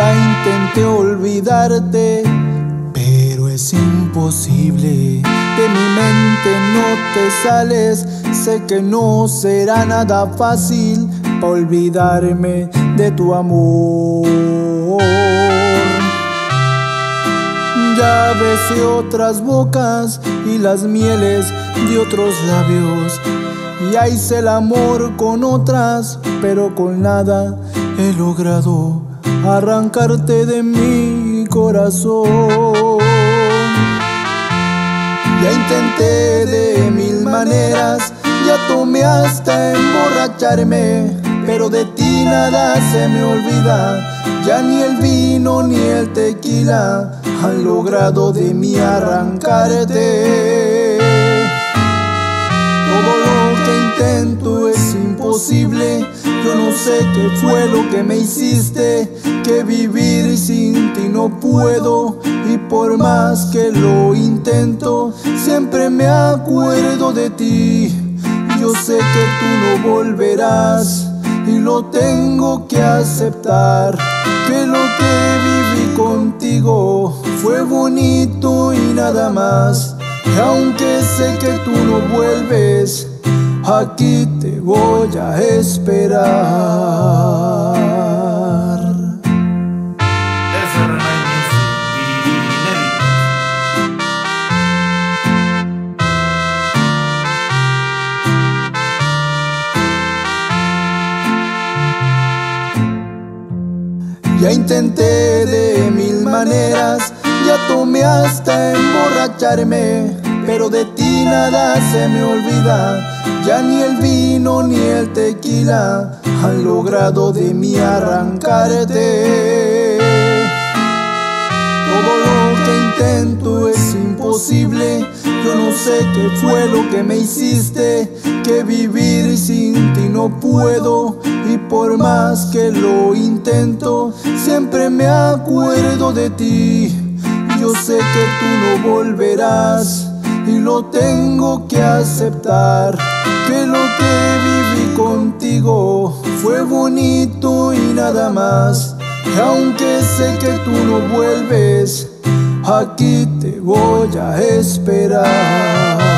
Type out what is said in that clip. Ya intenté olvidarte, pero es imposible. De mi mente no te sales. Sé que no será nada fácil pa' olvidarme de tu amor. Ya besé otras bocas y las mieles de otros labios, ya hice el amor con otras, pero con nada he logrado arrancarte de mi corazón. Ya intenté de mil maneras, ya tomé hasta emborracharme, pero de ti nada se me olvida. Ya ni el vino ni el tequila han logrado de mí arrancarte. Todo lo que intento es imposible. Yo no sé qué fue lo que me hiciste, que vivir sin ti no puedo. Y por más que lo intento, siempre me acuerdo de ti. Yo sé que tú no volverás y lo tengo que aceptar, que lo que viví contigo fue bonito y nada más. Y aunque sé que tú no vuelves, aquí te voy a esperar. Ya intenté de mil maneras, ya tomé hasta emborracharme, pero de ti nada se me olvida. Ya ni el vino ni el tequila han logrado de mí arrancarte. Todo lo que intento es imposible. Yo no sé qué fue lo que me hiciste, que vivir sin ti no puedo. Y por más que lo intento, siempre me acuerdo de ti. Yo sé que tú no volverás y lo tengo que aceptar, que lo que viví contigo fue bonito y nada más. Y aunque sé que tú no vuelves, aquí te voy a esperar.